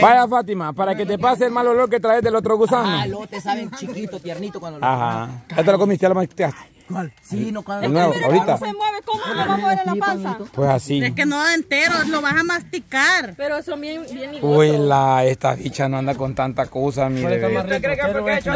Vaya, Fátima, para que te pase el mal olor que traes del otro gusano. Ah, lo te saben chiquito, tiernito cuando lo... Ajá. ¿Ya te lo comiste a la maestra? ¿Cuál? Sí, no, cuando... El nuevo, ahorita. ¿Cómo se mueve? ¿Cómo se va a mover en la panza? Pues así. Es que no da entero, lo vas a masticar. Pero son bien iguales. Uy, esta bicha no anda con tanta cosa, mire.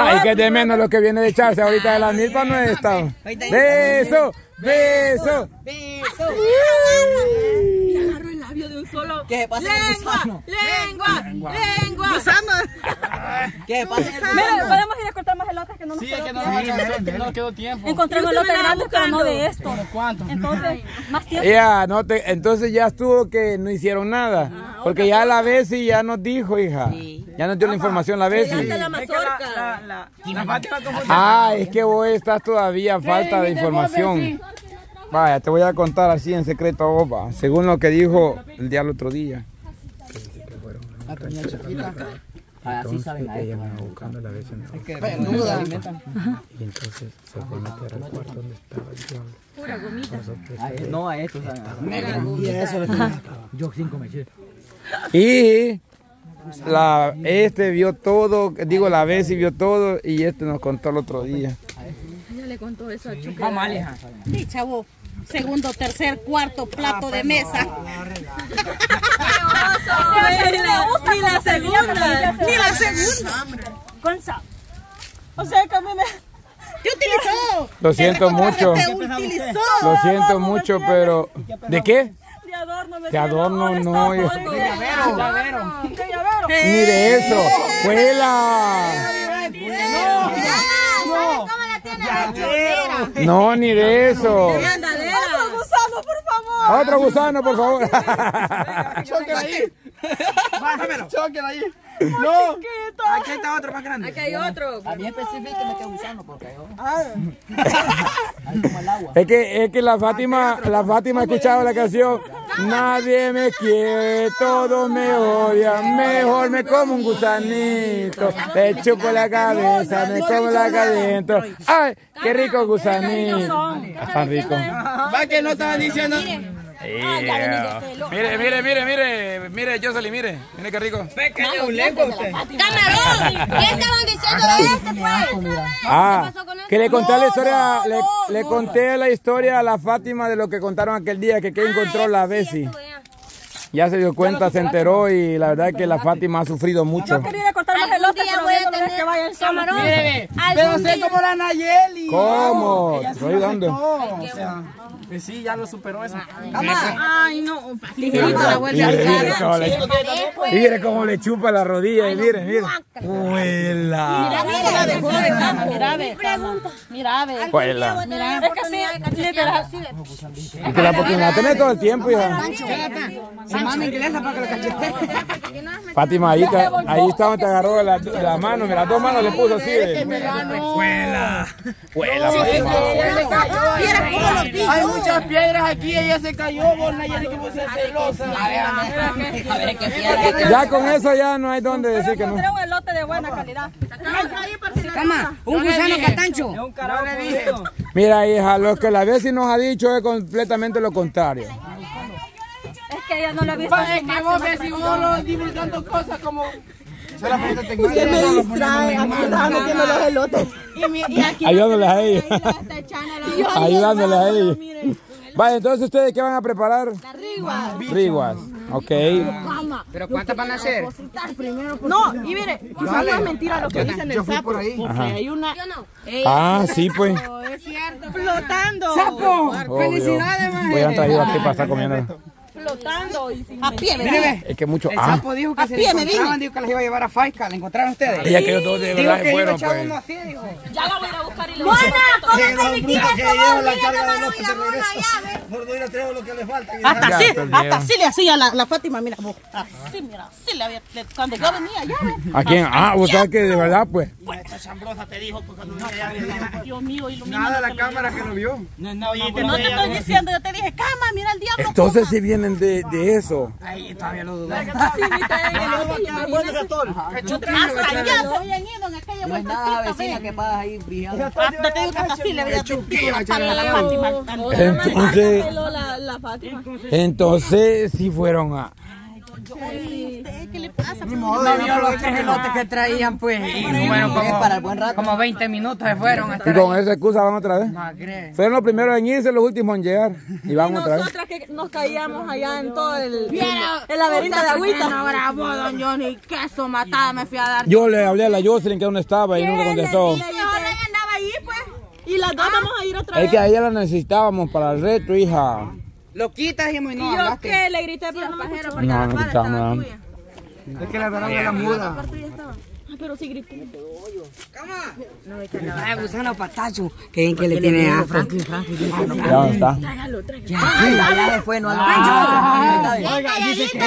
Ay, que de menos lo que viene de echarse ahorita de la milpa no está. Beso, beso, beso. Solo. ¿Qué pasa? Lengua, lengua, lengua, lengua. Gusano. ¿Qué pasa? Mira, podemos ir a cortar más elotes que no nos quedó tiempo. Sí, es que no quedó tiempo. Encontré un elote grande, pero no de estos. ¿Cuántos? Entonces, más tiempo. Ya, no te, entonces ya estuvo que no hicieron nada. Ah, porque ya la Bessy ya nos dijo, hija. Sí. Ya nos dio la información la Bessy. Sí. Ah, es que vos estás todavía a falta de información. Vaya, te voy a contar así en secreto a vos, según lo que dijo el diablo otro día. Así saben a ella. Buscando la vez en y entonces se fue a meter al cuarto donde estaba el diablo. Pura gomita. No a esto, yo sin comer. Y este vio todo, digo la Bessy vio todo y este nos contó el otro día. Ya le contó eso a Chuque. Vamos, Aleja. Sí, chavo. Segundo, tercer, cuarto plato de mesa. Ni la segunda. Ni la segunda. Consa. O sea que a mí me... Yo utilizó. Lo siento mucho. Lo siento mucho, pero... ¿De qué? De adorno. De adorno, no. De llavero. De llavero. Mire eso. ¡Huela! ¡No! ¡No! No, ni de eso. Otro gusano, por favor. Otro gusano, por favor. Chóquela ahí. Chóquela ahí. No. Aquí está otro más grande. Aquí hay otro. A mí específicamente gusano porque hay otro. Es que la Fátima ha escuchado la canción. Nadie me quiere, todos me odian. Mejor me como un gusanito. Le chupo la cabeza, me como la caliento. ¡Ay, qué rico gusanito! Tan rico. Va que no estaban diciendo. Mire, Jocelyn, mire qué rico. Pequeño lengua usted. ¡Camarón! ¿Qué estaban diciendo de este? Ah, que le conté la historia, le conté la historia a la Fátima de lo que contaron aquel día, que encontró la Bessy. Ya se dio cuenta, se enteró y la verdad es que la Fátima ha sufrido mucho. Yo quería cortar más elote, pero voy a tener que vaya el camarón. Mire, pero sé como la Nayeli. ¿Cómo? Estoy dando. Sí, ya lo superó eso. Ay, no. Mire cómo le chupa la rodilla. Y mire. Huela. Mira, ve. Huela. Es que sí, es que la oportunidad tenés todo el tiempo, hija. Fátima, ahí está donde te agarró la mano. Mira, las dos manos le puso así. Huela. Hay muchas piedras aquí, ella se cayó, vos Nayeli que puse celosa. A ver, qué piedra. Ya con eso ya no hay donde decir que no. Pero encontré un elote de buena calidad. Cama, un gusano catancho. Mira, hija, lo que la Bessy nos ha dicho es completamente lo contrario. Es que ella no lo ha visto. Es que vos, Bessy, vos no divulgando cosas como... Usted me distrae, aquí estaba metiendo los elotes. Ayudándoles a ellos. Ayudándoles a ellos. Vale, entonces ustedes ¿qué van a preparar? Riguas. Ok. ¿Pero cuántas van a hacer? No, y mire, no es mentira lo que dicen el sapo. Porque hay una... Ah, sí, pues. Es cierto. Flotando. ¡Sapo! ¡Felicidades, madre! Voy a traer aquí para estar comiendo. Flotando y sin... A pie, ¿verdad? Es que mucho... El sapo dijo que se le encontraban, dijo que las iba a llevar a Faisca. ¿La encontraron ustedes? Ella que los dos de verdad fueron, pues. Ya la voy a buscar y lo voy a buscar. ¡Buena! Hasta así le hacía la Fátima, mira. Así le había... Cuando yo venía, ya ve. ¿A quién? Ah, o sea que de verdad, pues. Esta chambrosa te dijo, porque cuando venía... Dios mío, ilumina. Nada la cámara que lo vio. No te estoy diciendo, yo te dije, cama, mira el diablo. Entonces si vienen de eso. Ahí todavía lo dudo. Hasta ya se habían ido en aquella vueltecita que pasa ahí brillando. Entonces, si fueron a... ¿Qué le pasa? Ni modo, los tres elotes que traían, pues. Y bueno, como 20 minutos se fueron. Y con esa excusa van otra vez. Fueron los primeros en irse, los últimos en llegar. Y van otra vez. Nosotras que nos caíamos allá en todo el laberinto de agüita. Bravo, don Johnny, queso matada me fui a dar. Yo le hablé a la Jocelyn que aún estaba y no le contestó. Y las dos vamos a ir otra vez. Es que a ella la necesitábamos para el reto, hija. Lo quitas y muy no. ¿Y yo qué? Le grité por el pajero porque la pala estaba tuya. Es que la verdad era muda. Pero sí grité. ¡Cama! No, es que la gusano patacho. Que bien que le tiene a Franklin. Ya está. Trágalo, trágalo. Ya se fue, no a los. Oiga, dice que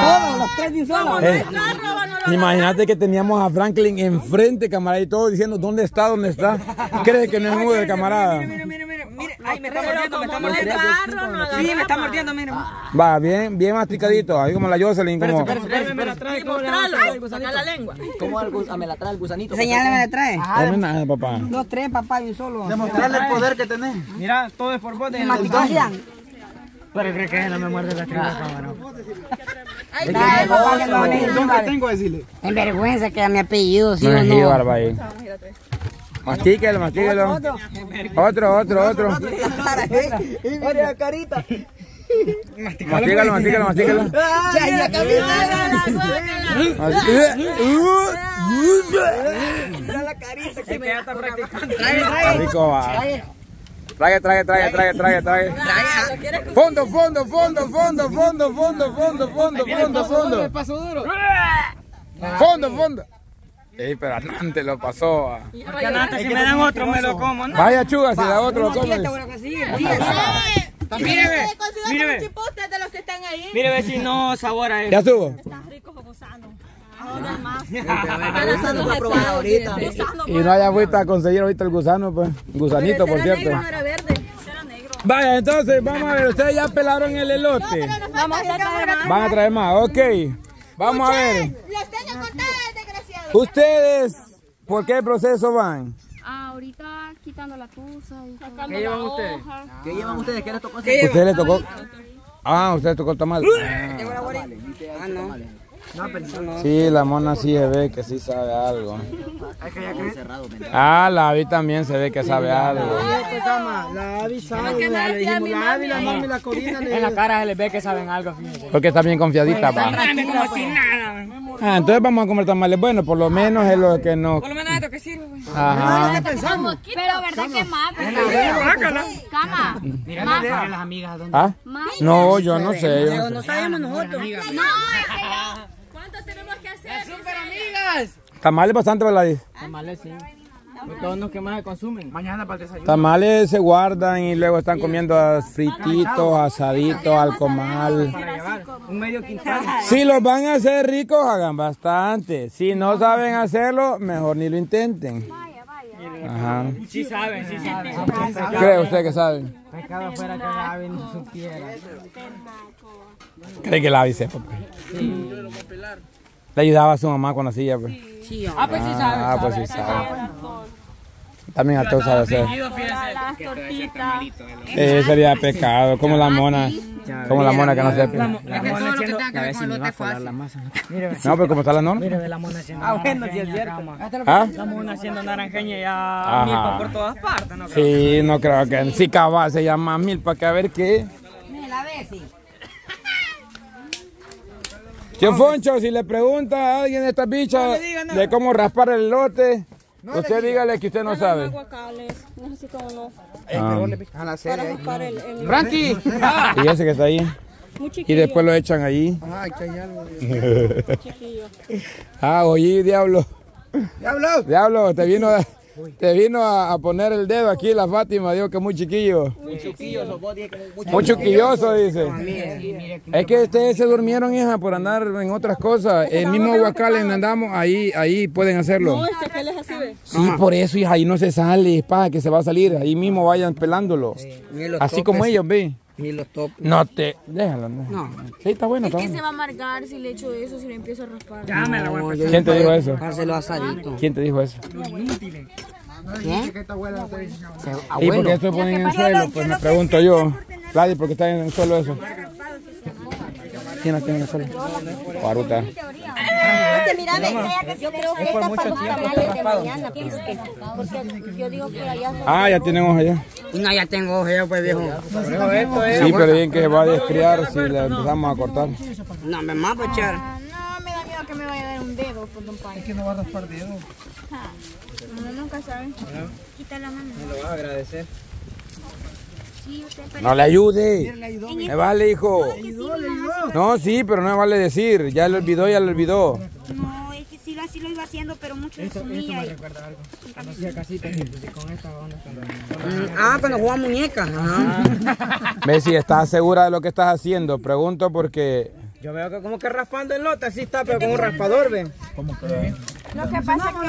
todos los tres ni solos. Imagínate que teníamos a Franklin enfrente, camarada, y todos diciendo, ¿dónde está? ¿Dónde está? ¿Crees que no es mudo el camarada? Mire, ay, me está mordiendo, sí, me está mordiendo, mire. Va, bien, bien masticadito, ahí como la Jocelyn, como... me la trae, ¿cómo la lengua? ¿Cómo me la trae el gusanito? Señala, me la trae. Dame nada, papá. Dos, tres, papá, y un solo. Demostrarle el poder que tenés. Mira, todo es por vos. Pero creo que no me muerde la tripa, cabrón. Ay, ¿dónde tengo que decirle? Es vergüenza que a mi apellido, sí o no. Mastíquelo, mastíquelo. Otro. Mira la carita. Mastíquelo. Ya, mira la carita que me está practicando. Rico va. Trae. Fondo. Fondo. Ey, pero antes lo pasó. Porque antes si me dan otro me lo como, ¿no? Vaya chuga, si da otro lo como. Mire, chipotes de los que están ahí. Mire, si no sabor a eso. Ya estuvo. Estás rico gozando. Ahora más. Y no hayas vuelto a conseguir ahorita el gusano, pues. Gusanito, por cierto. Vaya, entonces, vamos a ver. Ustedes ya pelaron el elote. Van a traer más, ok. Vamos a ver. Los tengo contados. ¿Ustedes por qué proceso van? Ahorita quitando la tusa. ¿Qué llevan ustedes? ¿Qué llevan ustedes? ¿Qué les tocó? ¿Ustedes les tocó? Ah, ¿ustedes tocó el tamal? Ah, no. Sí, la mona sí se ve que sí sabe algo. Ah, la Abby también se ve que sabe algo. La Abby sabe, la Abby, la mami y la Corina. En la cara se les ve que saben algo. Porque está bien confiadita, va. Como si nada. Ah, entonces vamos a comer tamales. Bueno, por lo menos es lo que nos... Por lo menos esto que sirve. Ajá. ¿Qué pensamos? Pero verdad que más. Cama. Mira a las amigas. ¿Ah? No, yo no sé. No sabemos nosotros. No. ¿Cuántos tenemos que hacer? ¡Las super amigas! Tamales bastante, ¿verdad? Tamales, sí. Todos los que más se consumen. Mañana para el desayuno. Tamales se guardan y luego están comiendo frititos, asaditos, al comal. Un medio quintal. Si los van a hacer ricos, hagan bastante. Si no saben hacerlo, mejor ni lo intenten. Vaya. Ajá. Sí saben. ¿Cree usted que saben? Pecado fuera que la Abby no supiera. ¿Cree que la Abby sepa? Sí. ¿Le ayudaba a su mamá con la silla? Pues. Sí. Ah, pues sí sabe. También a todos sabe hacer. Las tortitas. Sería pecado, como la mona. Como la mona que no sepa. No, pero como está la norma. Mire, ve la mona haciendo naranjeña. La mona haciendo naranjeña ya milpa por todas partes, ¿no? Sí, no creo que... Sí, cabal, se llama milpa, que a ver qué. Mire, la Bessy. Chefoncho, si le pregunta a alguien de esta bicha de cómo raspar el elote, usted dígale que usted no sabe. Necesito uno. ¡Franky! Y ese que está ahí. Y después lo echan allí. Ay, que hay algo. Ah, oye, diablo. Diablo, te vino a poner el dedo aquí la Fátima, dijo que muy chiquillo. Muy chiquilloso, dice. Es que ustedes se durmieron, hija, por andar en otras cosas. El mismo huacal en andamos, ahí pueden hacerlo. No, este aquel es así, ¿ve? Sí, por eso, hija, ahí no se sale, paja, que se va a salir. Ahí mismo vayan pelándolo. Así como ellos, ve. Ni los topes. No te... Déjalo. No. Sí, está bueno. Es que se va a amargar si le echo eso, si le empiezo a raspar. Ya me la voy a empezar. ¿Quién te dijo eso? ¿Quién te dijo eso? ¿Qué? ¿Y por qué esto ponen en el suelo? Pues me pregunto yo. Gladys, ¿por qué está en el suelo eso? ¿Quién la tiene que salir? Paruta. Yo creo que esta paruta de mañana, porque yo digo que allá... Ah, ya tienen hoja ya. No, ya tengo hoja ya, pues viejo. Sí, pero bien que se va a descriar si la empezamos a cortar. No, me va a pochar. No, me da miedo que me vaya a dar un dedo por un país. Es que no va a raspar dedo. No, nunca saben. Quita la mano. Me lo vas a agradecer. No le ayude, me vale hijo. No, sí, pero no me vale decir, ya lo olvidó, ya lo olvidó. No, es que sí, así lo iba haciendo, pero mucho le sumía. Ah, cuando jugaba muñecas. Bessy, ¿estás segura de lo que estás haciendo? Pregunto porque... Yo veo que como que raspando el lote, así está, pero con un raspador, ven. ¿Cómo que? Lo que pasa es que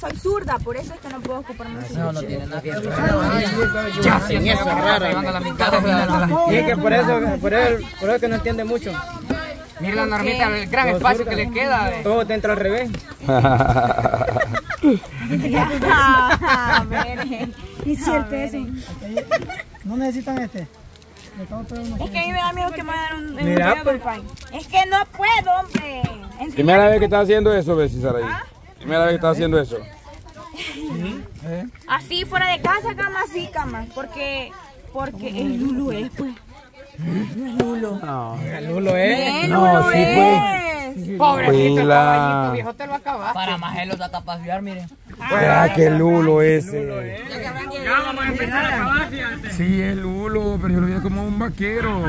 soy zurda, por eso es que no puedo ocupar mucho. No, no tiene nada que ver. Ya, sin eso, raro. Y es que por eso que no entiende mucho. Mira la Normita, el gran espacio que le queda. Todo te entra al revés. A ver, es cierto eso. ¿No necesitan este? Es que a mí me da miedo que me va a dar un dedo por el pan. Es que no puedo, hombre. Primera vez que estás haciendo eso, Bessy Saraí. Primera vez que estás haciendo eso. Así, fuera de casa, cama, sí, cama. Porque el Lulo es, pues. No es Lulo. No, el Lulo es. No, sí, pues. Pobrecito, caballito, viejo, te lo acabas. Para más él lo da para pasear, miren. Verá que el Lulo ese. Ya vamos a empezar a acabar, fíjate. Sí, el Lulo, pero yo lo vi como un vaquero.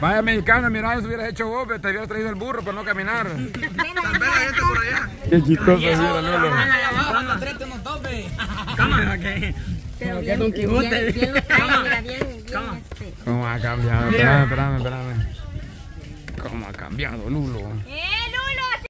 Vaya mexicana, mira, eso hubieras hecho vos, te hubieras traído el burro para no caminar. Tan bella gente por allá. Qué chistoso, mira, Lulo. Vamos, trete unos topes. Cámara, que... Pero bien, bien, bien lo trae, mira, bien. ¿Cómo ha cambiado? Espérame. ¿Cómo ha cambiado, Lulo?